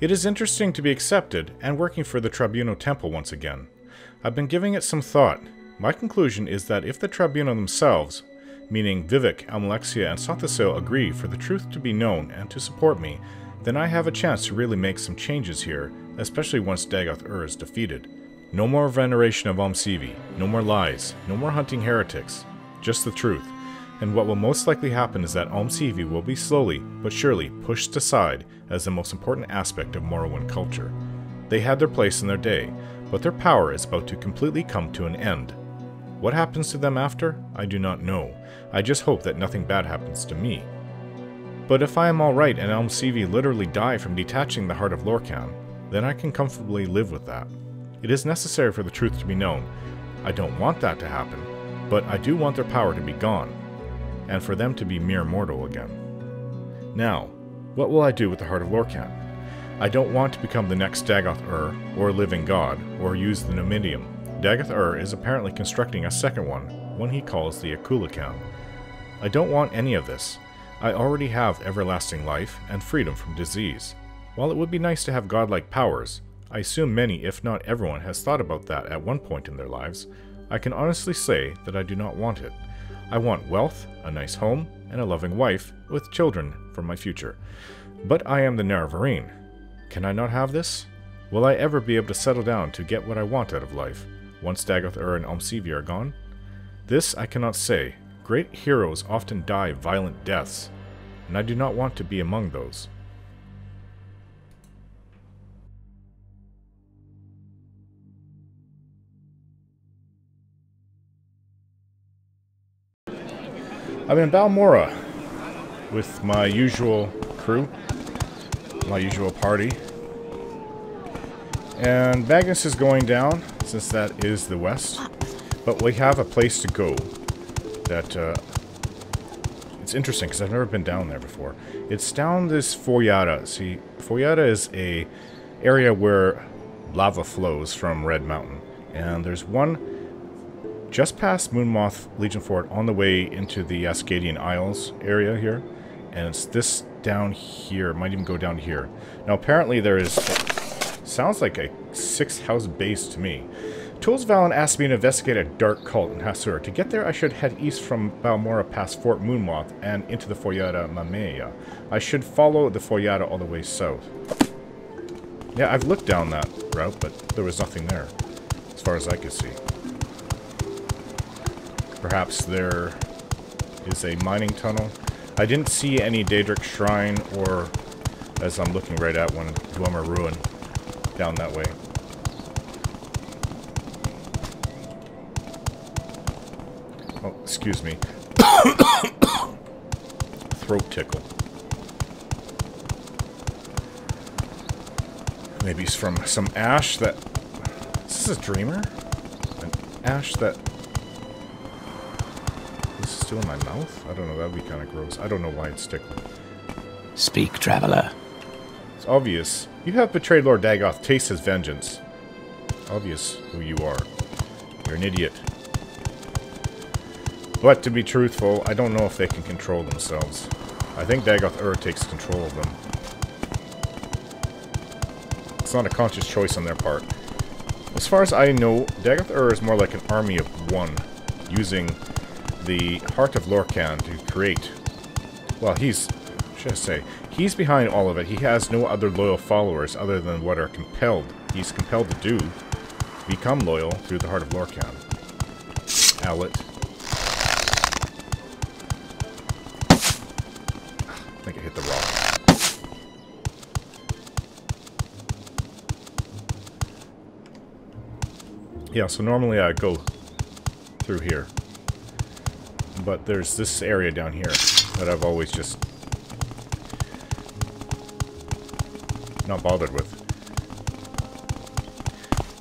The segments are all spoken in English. It is interesting to be accepted and working for the Tribunal Temple once again. I've been giving it some thought. My conclusion is that if the Tribunal themselves, meaning Vivec, Almalexia, and Sothisil, agree for the truth to be known and to support me, then I have a chance to really make some changes here, especially once Dagoth Ur is defeated. No more veneration of Almsivi, no more lies, no more hunting heretics, just the truth. And what will most likely happen is that Almsivi will be slowly but surely pushed aside as the most important aspect of Morrowind culture. They had their place in their day, but their power is about to completely come to an end. What happens to them after? I do not know. I just hope that nothing bad happens to me. But if I am alright and Almsivi literally die from detaching the heart of Lorkhan, then I can comfortably live with that. It is necessary for the truth to be known. I don't want that to happen, but I do want their power to be gone, and for them to be mere mortal again. Now, what will I do with the heart of Lorkhan? I don't want to become the next Dagoth Ur, or Living God, or use the Numidium. Dagoth Ur is apparently constructing a second one he calls the Akulakhan. I don't want any of this. I already have everlasting life and freedom from disease. While it would be nice to have godlike powers, I assume many, if not everyone, has thought about that at one point in their lives. I can honestly say that I do not want it. I want wealth, a nice home, and a loving wife with children for my future. But I am the Nerevarine. Can I not have this? Will I ever be able to settle down to get what I want out of life, once Dagoth Ur and Almsivi are gone? This I cannot say. Great heroes often die violent deaths, and I do not want to be among those. I'm in Balmora with my usual crew, my usual party, and Magnus is going down since that is the west, but we have a place to go that, it's interesting because I've never been down there before. It's down this Foyada. See, Foyada is a area where lava flows from Red Mountain, and there's one just past Moonmoth Legion Fort on the way into the Ascadian Isles area here. And it's this down here. It might even go down here. Now apparently there is... sounds like a Sixth House base to me. Tools Valen asked me to investigate a dark cult in Hassour. To get there I should head east from Balmora past Fort Moonmoth and into the Foyada Mamaea. I should follow the Foyada all the way south. Yeah, I've looked down that route, but there was nothing there, as far as I could see. Perhaps there is a mining tunnel. I didn't see any Daedric Shrine, or, as I'm looking right at one, Dunmer Ruin down that way. Oh, excuse me. Throat tickle. Maybe it's from some ash that... is this a dreamer? An ash that... still in my mouth? I don't know, that'd be kind of gross. I don't know why it's tickling. Speak, traveler. It's obvious. You have betrayed Lord Dagoth. Taste his vengeance. Obvious who you are. You're an idiot. But to be truthful, I don't know if they can control themselves. I think Dagoth Ur takes control of them. It's not a conscious choice on their part. As far as I know, Dagoth Ur is more like an army of one, using the heart of Lorkhan to create. Well, he's behind all of it. He has no other loyal followers other than what are compelled. He's compelled to become loyal through the heart of Lorkhan. Owlet. I think I hit the rock. Yeah, so normally I go through here. But there's this area down here that I've always just not bothered with.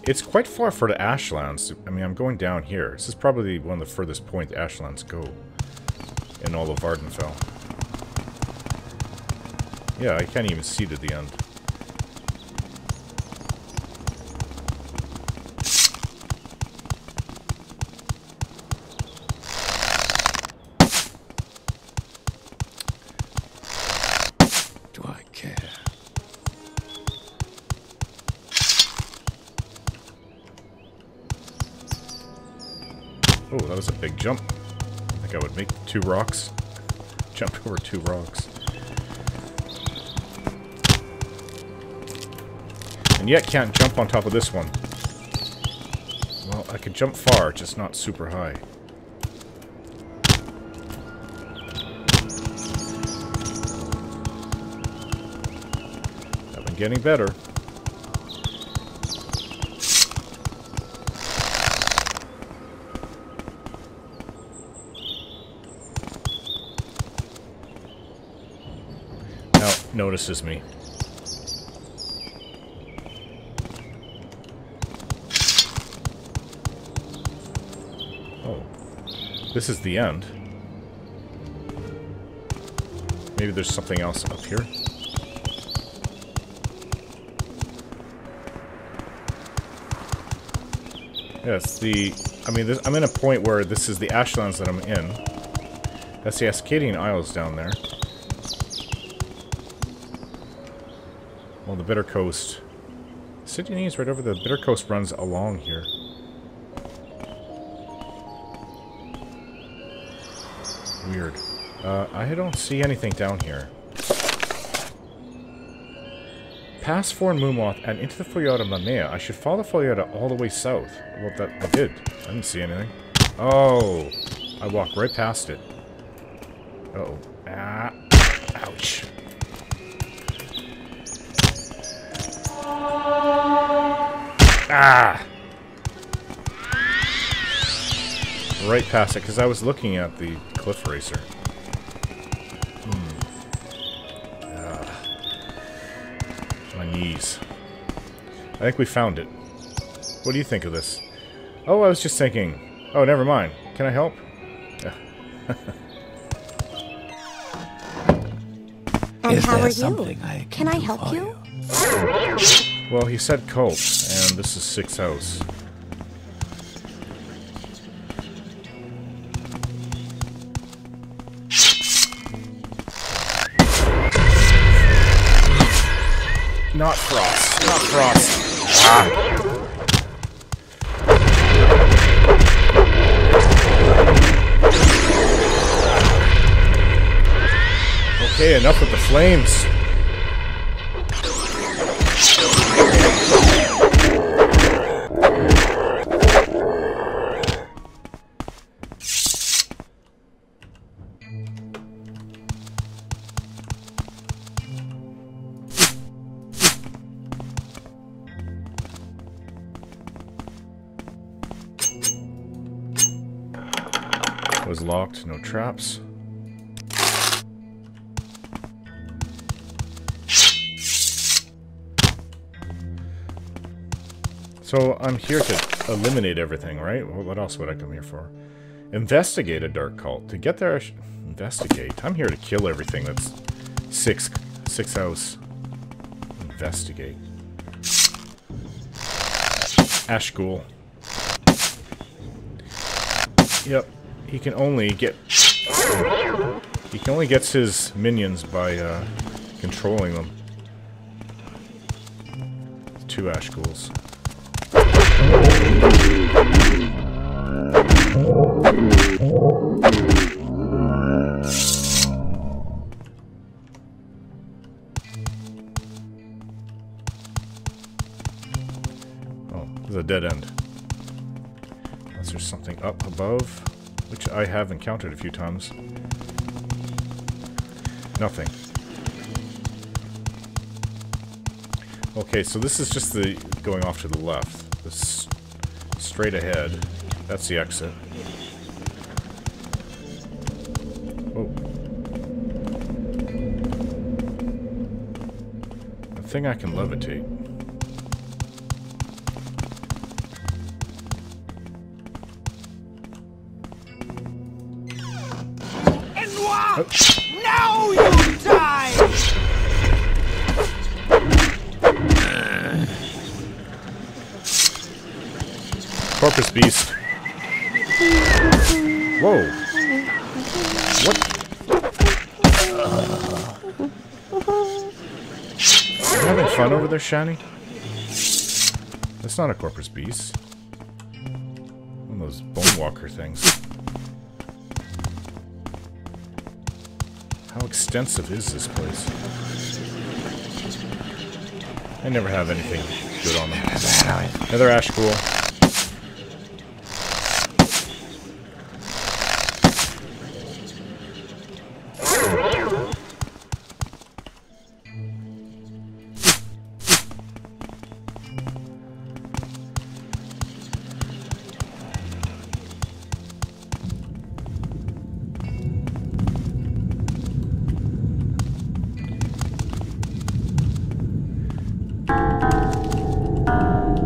It's quite far for the Ashlands. I mean, I'm going down here. This is probably one of the furthest points Ashlands go in all of Vardenfell. Yeah, I can't even see to the end. Oh, that was a big jump. I think I would make two rocks. Jumped over two rocks. And yet can't jump on top of this one. Well, I could jump far, just not super high. I've been getting better. Now, notices me. This is the end. Maybe there's something else up here. Yes, I'm in a point where this is the Ashlands that I'm in. That's the Ascadian Isles down there. Well, the Bitter Coast. Sydney's right over the Bitter Coast runs along here. Weird. I don't see anything down here. Past Foreign Moonmoth and into the Foyada Mamaea. I should follow the Foyada all the way south. Well, that I did. I didn't see anything. Oh! I walked right past it. Uh-oh. Ah! Ouch. Ah! Right past it, because I was looking at the cliff racer. My knees. I think we found it. What do you think of this? Oh, I was just thinking. Oh, never mind. Can I help? And how are you? Can I help you? Well, he said Colt, and this is Sixth House. Not frost. Not frost. Ah. Okay, enough with the flames. Locked, no traps. So I'm here to eliminate everything, right? Well, what else would I come here for? Investigate a dark cult. To get there, I should investigate. I'm here to kill everything that's six house. Investigate. Ash Ghoul. Yep. He only gets his minions by controlling them. Two Ash Ghouls. Oh, there's a dead end. Unless there's something up above. Which I have encountered a few times. Nothing. Okay, so this is just the going off to the left. This straight ahead. That's the exit. Oh. I think I can levitate. Oh. Now you die! Corpus beast. Whoa! What? Are you having fun over there, Shani? That's not a corpus beast. One of those bonewalker things. How extensive is this place? I never have anything good on them. Another ash pool.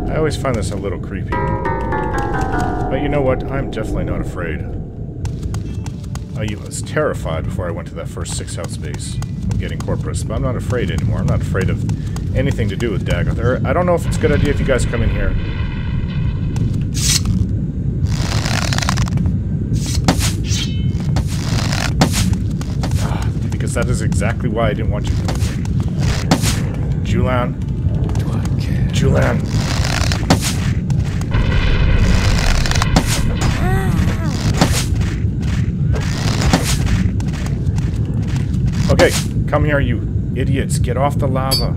I always find this a little creepy, but you know what? I'm definitely not afraid. I was terrified before I went to that first Sixth House base of getting Corpus, but I'm not afraid anymore. I'm not afraid of anything to do with Dagoth Ur. I don't know if it's a good idea if you guys come in here. Because that is exactly why I didn't want you to come in here. Julan. Julan. Okay, come here, you idiots. Get off the lava.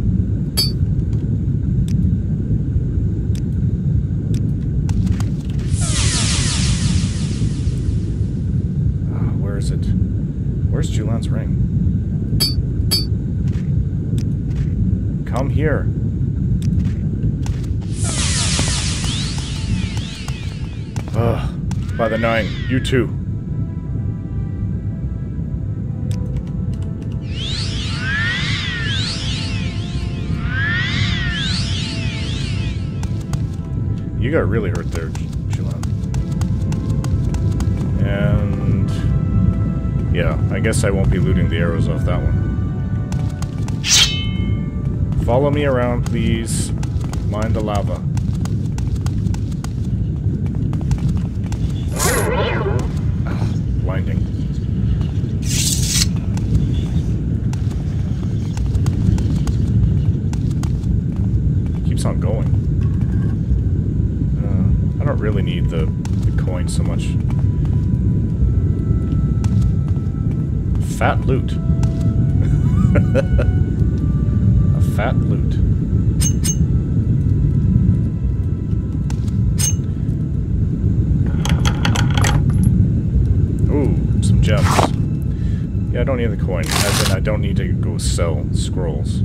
Where is it? Where's Julan's ring? Come here. By the nine, you too. You got really hurt there, Julan. And yeah, I guess I won't be looting the arrows off that one. Follow me around, please. Mind the lava. Blinding. Keeps on going. I don't really need the coin so much. Fat loot. A fat loot. Ooh, some gems. Yeah, I don't need the coin, as in I don't need to go sell scrolls.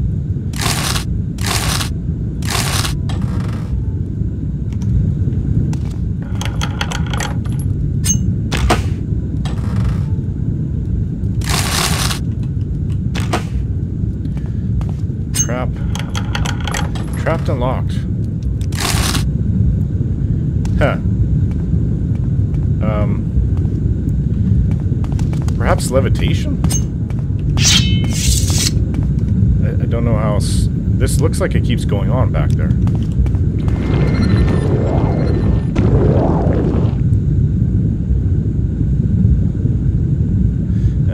Trapped and locked. Huh. Perhaps levitation? I don't know how else. This looks like it keeps going on back there.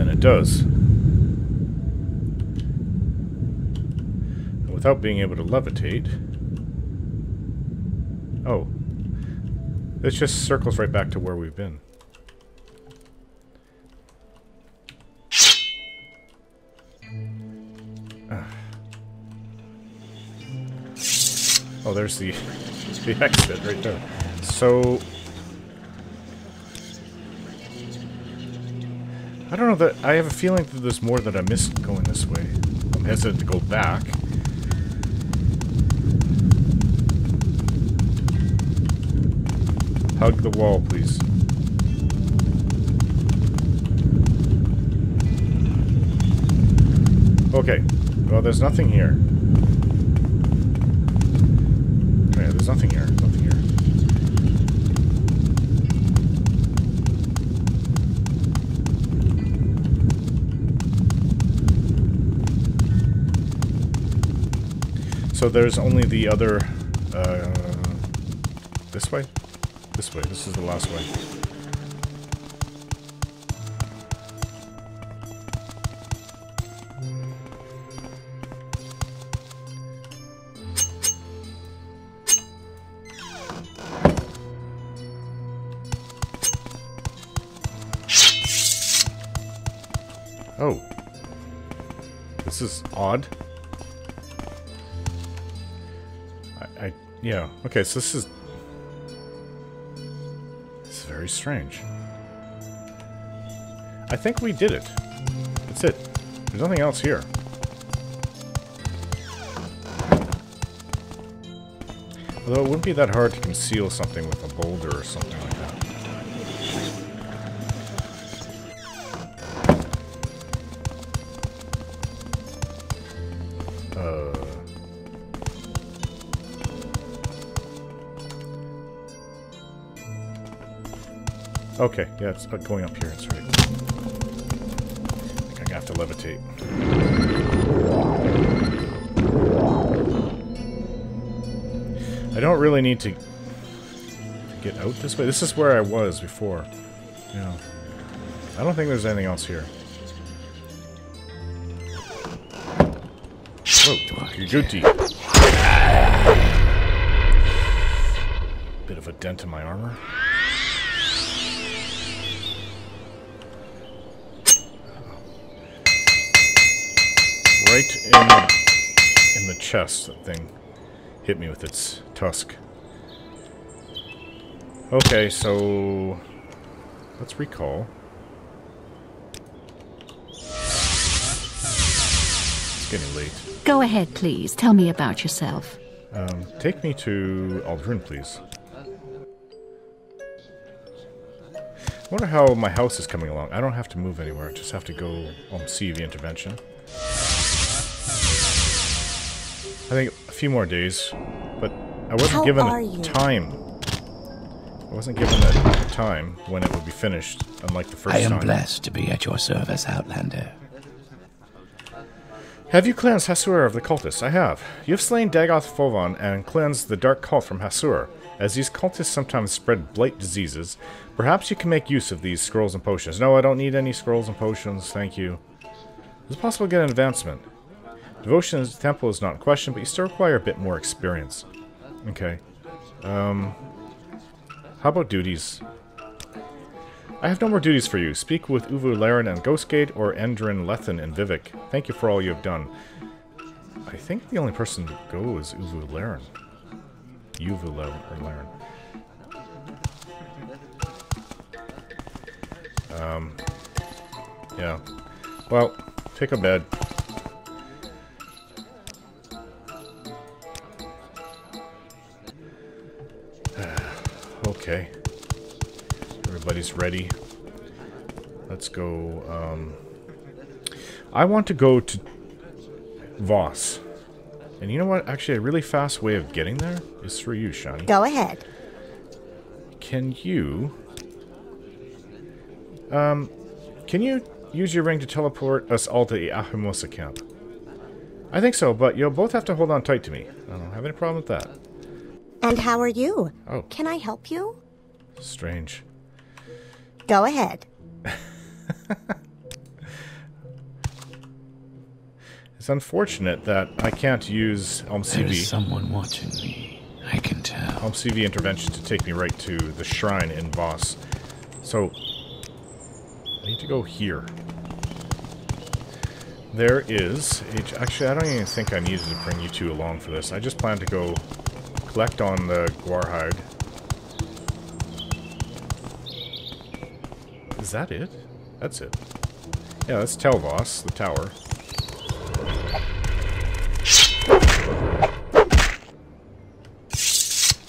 And it does. Without being able to levitate. Oh. This just circles right back to where we've been. Oh, there's the exit right there. So I don't know that I have a feeling that there's more that I missed going this way. I'm hesitant to go back. Hug the wall, please. Okay. Well, there's nothing here. Yeah, there's nothing here. Nothing here. So there's only the other... this way? This way. This is the last way. Oh. This is odd. Yeah, okay, so this is... It's very strange. I think we did it. That's it. There's nothing else here. Although it wouldn't be that hard to conceal something with a boulder or something like that. Okay, yeah, it's going up here. It's right. I think I have to levitate. I don't really need to get out this way. This is where I was before. Yeah. I don't think there's anything else here. Whoa, you're guilty. Bit of a dent in my armor. Right in the chest, that thing hit me with its tusk. Okay, so let's recall. It's getting late. Go ahead, please. Tell me about yourself. Take me to Aldrin, please. I wonder how my house is coming along. I don't have to move anywhere. I just have to go Almsivi intervention. I think a few more days, but I wasn't given a time. I wasn't given a time when it would be finished, unlike the first time. I am blessed to be at your service, Outlander. Have you cleansed Hassour of the cultists? I have. You have slain Dagoth Fovan and cleansed the dark cult from Hassour. As these cultists sometimes spread blight diseases, perhaps you can make use of these scrolls and potions. No, I don't need any scrolls and potions, thank you. Is it possible to get an advancement? Devotion to the temple is not in question, but you still require a bit more experience. Okay. How about duties? I have no more duties for you. Speak with Uvu Laren and Ghostgate, or Endrin Lethen and Vivec. Thank you for all you have done. I think the only person to go is Uvu Laren. Uvu Laren. Yeah. Well, take a bed. Okay, everybody's ready. Let's go. I want to go to Vos. And you know what? Actually, a really fast way of getting there is through you, Shani. Go ahead. Can you... can you use your ring to teleport us all to the Ahimosa camp? I think so, but you'll both have to hold on tight to me. I don't have any problem with that. And how are you? Oh. Can I help you? Strange. Go ahead. It's unfortunate that I can't use Almsivi. There is someone watching me. I can tell. Almsivi intervention to take me right to the shrine in Vos. So I need to go here. There is. Actually, I don't even think I needed to bring you two along for this. I just planned to go collect on the Gwarhide. Is that it? That's it. Yeah, that's Tel Vos, the tower.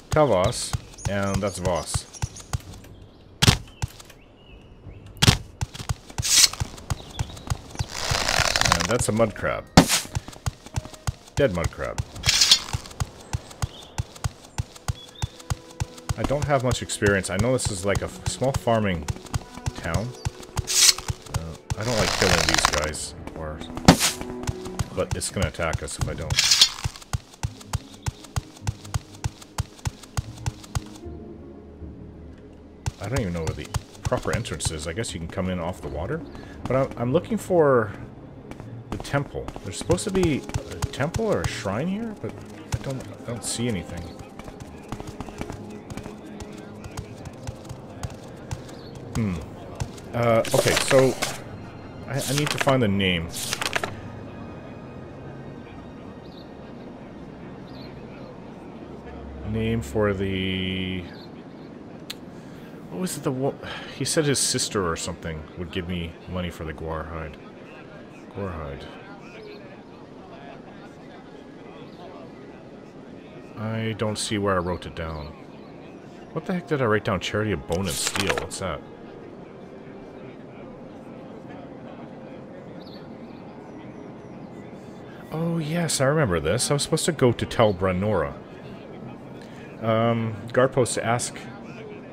Tel Vos, and that's Vos. And that's a mud crab. Dead mud crab. I don't have much experience. I know this is like a small farming town. I don't like killing these guys, but it's gonna attack us if I don't. I don't even know where the proper entrance is. I guess you can come in off the water, but I'm looking for the temple. There's supposed to be a temple or a shrine here, but I don't see anything. Okay, so I need to find the name. Name for the... What was it? He said his sister or something would give me money for the Gwarhide. Gwarhide. I don't see where I wrote it down. What the heck did I write down? Charity of Bone and Steel. What's that? Oh yes, I remember this. I was supposed to go to Tel Branora. Guard post to ask...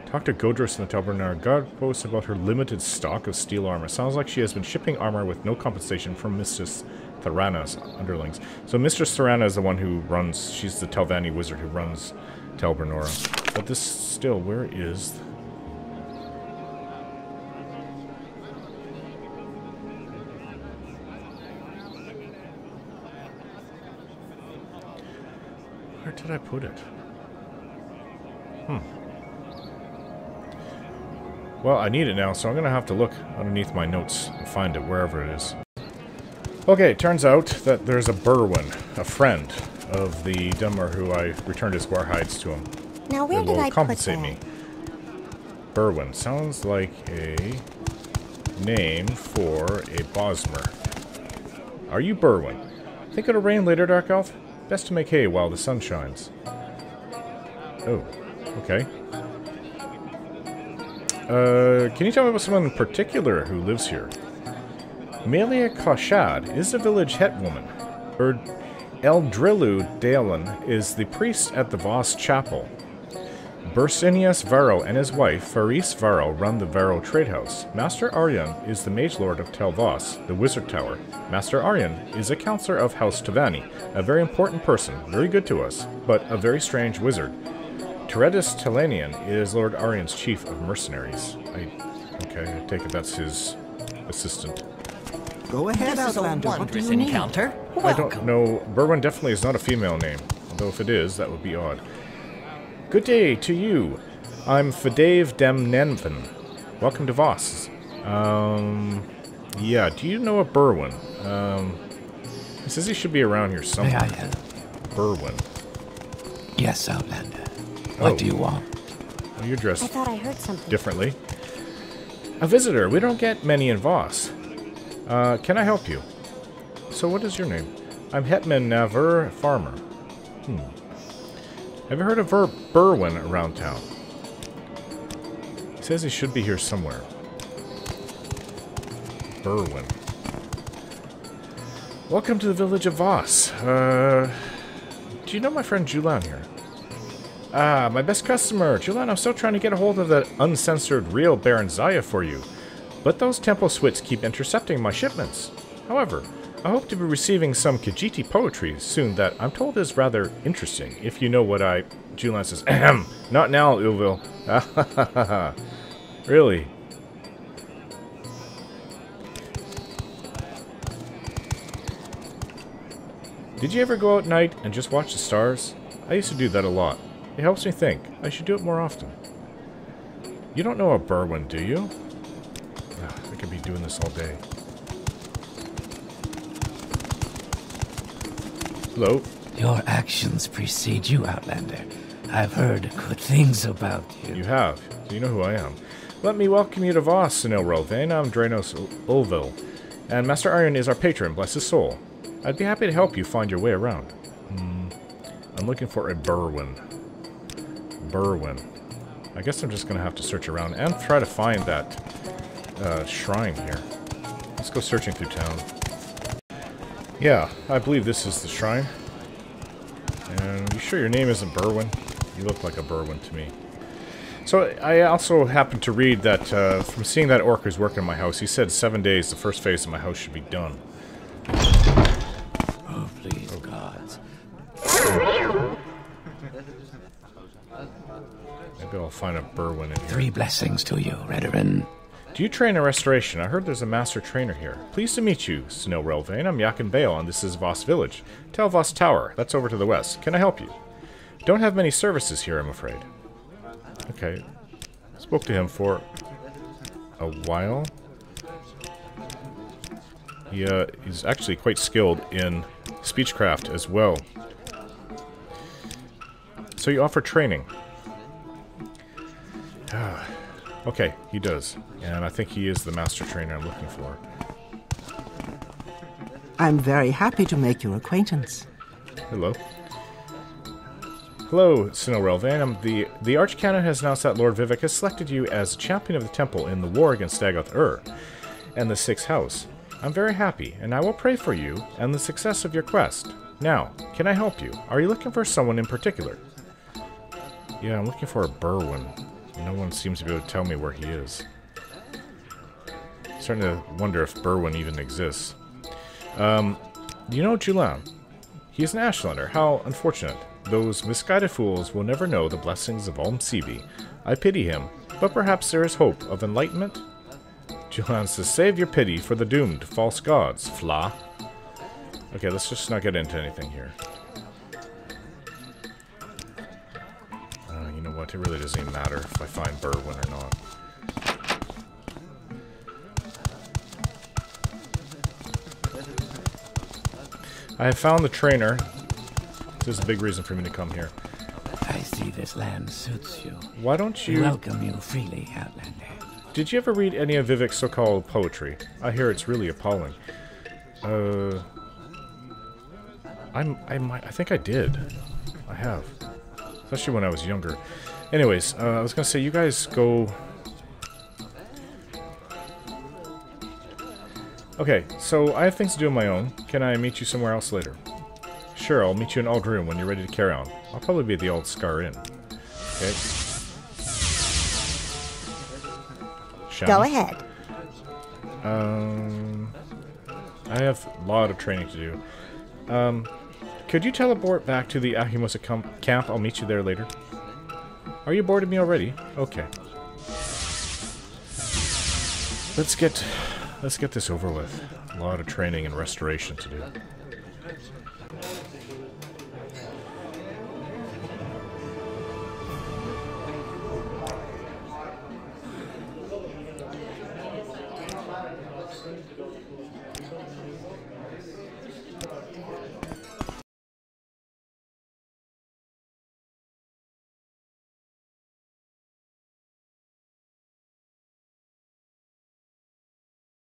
Talk to Godrus in the Tel Branora guard post about her limited stock of steel armor. Sounds like she has been shipping armor with no compensation from Mistress Tharana's underlings. So Mistress Tharana is the one who runs... She's the Telvanni wizard who runs Tel Branora. But this still... Where is... Where did I put it? Well, I need it now, so I'm going to have to look underneath my notes and find it, wherever it is. Okay, it turns out that there's a Berwen, a friend of the Dunmer who I returned his Gwarhides to him. Now, where did I compensate me? Berwen. Sounds like a name for a Bosmer. Are you Berwen? Think it'll rain later, Dark Elf? Best to make hay while the sun shines. Oh, okay. Can you tell me about someone in particular who lives here? Melia Koshad is a village hetwoman. Eldrilu Dalan is the priest at the Vos chapel. Bersinias Varro and his wife, Faris Varro, run the Varro trade house. Master Aryon is the mage lord of Tel Vos, the wizard tower. Master Aryon is a counselor of House Telvanni, a very important person, very good to us, but a very strange wizard. Teredis Telanian is Lord Aryon's chief of mercenaries. Okay, I take it that's his assistant. Go ahead, Outlander. What do you need? I don't know. Berwen definitely is not a female name, although if it is, that would be odd. Good day to you. I'm Fadave Demnenven. Welcome to Vos. Yeah, do you know a Berwen? He says he should be around here somewhere. Berwen. Yes, Outlander. What do you want? Well, you're dressed differently. A visitor. We don't get many in Vos. Can I help you? So what is your name? I'm Hetman Navur Farmer. Have you heard of Berwen around town? He says he should be here somewhere. Berwen. Welcome to the village of Vos. Do you know my friend Julan here? Ah, my best customer! Julan, I'm still trying to get a hold of that uncensored real Baron Zaya for you. But those temple swits keep intercepting my shipments. However, I hope to be receiving some Khajiiti poetry soon that I'm told is rather interesting, if you know what I... Julan says, ahem! Not now, Uvil. Really? Did you ever go out at night and just watch the stars? I used to do that a lot. It helps me think. I should do it more often. You don't know a Berwen, do you? Ugh, I could be doing this all day. Hello? Your actions precede you, Outlander. I've heard good things about you. You have? So you know who I am. Let me welcome you to Vos, Sunel Rilvayn. I'm Draenos Ulvil, and Master Aryon is our patron, bless his soul. I'd be happy to help you find your way around. I'm looking for a Berwen. Berwen. I guess I'm just going to have to search around and try to find that shrine here. Let's go searching through town. Yeah, I believe this is the shrine. And you sure your name isn't Berwen? You look like a Berwen to me. So I also happened to read that from seeing that orc who's working in my house, he said 7 days the first phase of my house should be done. Oh, please, oh. Gods. Maybe I'll find a Berwen in here. Three blessings to you, Redoran. Do you train in Restoration? I heard there's a master trainer here. Pleased to meet you, Sunel Rilvayn. I'm Yakin Bael, and this is Vos Village. Tel Vos Tower. That's over to the west. Can I help you? Don't have many services here, I'm afraid. Okay. Spoke to him for a while. He is actually quite skilled in speechcraft as well. So you offer training. Okay, he does. And I think he is the master trainer I'm looking for. I'm very happy to make your acquaintance. Hello. Hello, Sunel Rilvayn. The Archcanon has announced that Lord Vivec has selected you as champion of the temple in the war against Dagoth Ur and the Sixth House. I'm very happy, and I will pray for you and the success of your quest. Now, can I help you? Are you looking for someone in particular? Yeah, I'm looking for a Berwen. No one seems to be able to tell me where he is. I'm starting to wonder if Berwen even exists. You know Julan? He is an Ashlander. How unfortunate. Those misguided fools will never know the blessings of Almsivi. I pity him, but perhaps there is hope of enlightenment. Julan says, save your pity for the doomed false gods, Fla. Okay, let's just not get into anything here. You know what? It really doesn't even matter if I find Berwen or not. I have found the trainer. This is a big reason for me to come here. I see this land suits you. Why don't you... welcome you freely, Outlander. Did you ever read any of Vivec's so-called poetry? I hear it's really appalling. I think I did. I have. Especially when I was younger. Anyways, I was going to say, you guys go... Okay, so I have things to do on my own. Can I meet you somewhere else later? Sure, I'll meet you in Old Room when you're ready to carry on. I'll probably be at the Old Scar Inn. Okay. Shani? Go ahead. I have a lot of training to do. Could you teleport back to the Ahimosa camp? I'll meet you there later. Are you bored of me already? Okay. Let's get this over with. A lot of training and restoration to do.